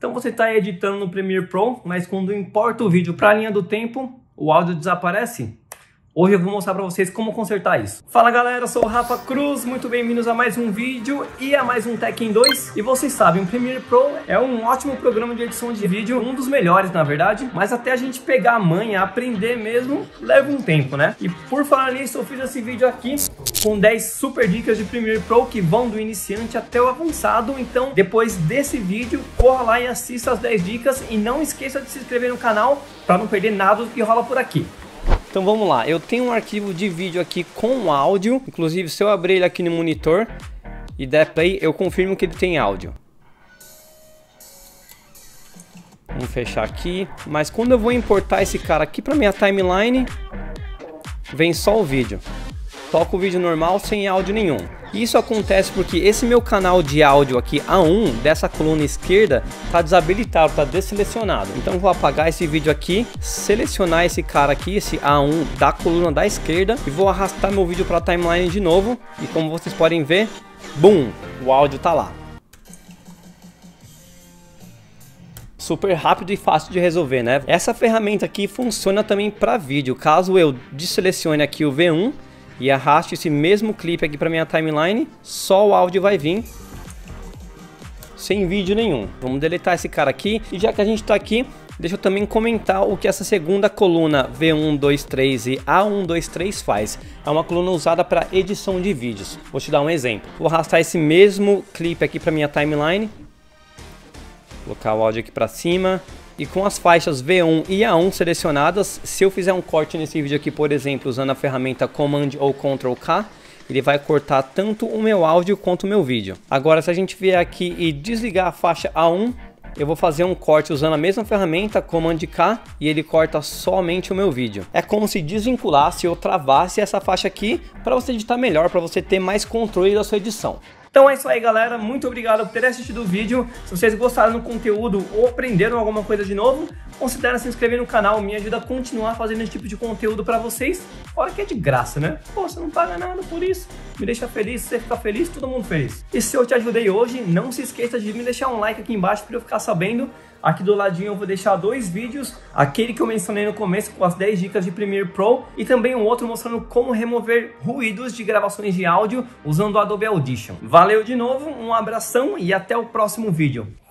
Então você está editando no Premiere Pro, mas quando importa o vídeo para a linha do tempo, o áudio desaparece. Hoje eu vou mostrar para vocês como consertar isso. Fala galera, eu sou o Rafa Cruz, muito bem-vindos a mais um vídeo e a mais um Tech em 2. E vocês sabem, o Premiere Pro é um ótimo programa de edição de vídeo, um dos melhores na verdade. Mas até a gente pegar a manha, aprender mesmo, leva um tempo, né? E por falar nisso, eu fiz esse vídeo aqui com 10 super dicas de Premiere Pro que vão do iniciante até o avançado. Então depois desse vídeo, corra lá e assista as 10 dicas e não esqueça de se inscrever no canal para não perder nada do que rola por aqui. Então vamos lá, eu tenho um arquivo de vídeo aqui com áudio, inclusive se eu abrir ele aqui no monitor e der play, eu confirmo que ele tem áudio. Vamos fechar aqui, mas quando eu vou importar esse cara aqui para minha timeline, vem só o vídeo. Toco o vídeo normal sem áudio nenhum. Isso acontece porque esse meu canal de áudio aqui A1, dessa coluna esquerda, tá desabilitado, tá desselecionado. Então vou apagar esse vídeo aqui, selecionar esse cara aqui, esse A1 da coluna da esquerda, e vou arrastar meu vídeo para a timeline de novo. E como vocês podem ver, bum, o áudio tá lá. Super rápido e fácil de resolver, né? Essa ferramenta aqui funciona também para vídeo. Caso eu deselecione aqui o V1 e arrasto esse mesmo clipe aqui para minha timeline, só o áudio vai vir, sem vídeo nenhum. Vamos deletar esse cara aqui. E já que a gente está aqui, deixa eu também comentar o que essa segunda coluna V123 e A123 faz. É uma coluna usada para edição de vídeos. Vou te dar um exemplo. Vou arrastar esse mesmo clipe aqui para minha timeline, colocar o áudio aqui para cima. E com as faixas V1 e A1 selecionadas, se eu fizer um corte nesse vídeo aqui, por exemplo, usando a ferramenta Command ou Ctrl K, ele vai cortar tanto o meu áudio quanto o meu vídeo. Agora, se a gente vier aqui e desligar a faixa A1, eu vou fazer um corte usando a mesma ferramenta Command K e ele corta somente o meu vídeo. É como se desvinculasse ou travasse essa faixa aqui para você editar melhor, para você ter mais controle da sua edição. Então é isso aí galera, muito obrigado por ter assistido o vídeo. Se vocês gostaram do conteúdo ou aprenderam alguma coisa de novo, considera se inscrever no canal, me ajuda a continuar fazendo esse tipo de conteúdo pra vocês. Fora que é de graça, né? Pô, você não paga nada por isso, me deixa feliz, você fica feliz, todo mundo feliz. E se eu te ajudei hoje, não se esqueça de me deixar um like aqui embaixo pra eu ficar sabendo. Aqui do ladinho eu vou deixar 2 vídeos, aquele que eu mencionei no começo com as 10 dicas de Premiere Pro e também um outro mostrando como remover ruídos de gravações de áudio usando o Adobe Audition. Valeu de novo, um abração e até o próximo vídeo.